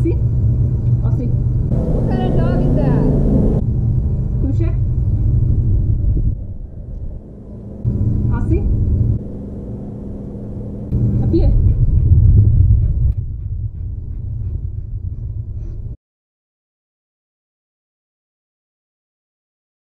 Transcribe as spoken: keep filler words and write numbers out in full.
Aussie? Aussie. What kind of dog is that? Kushek?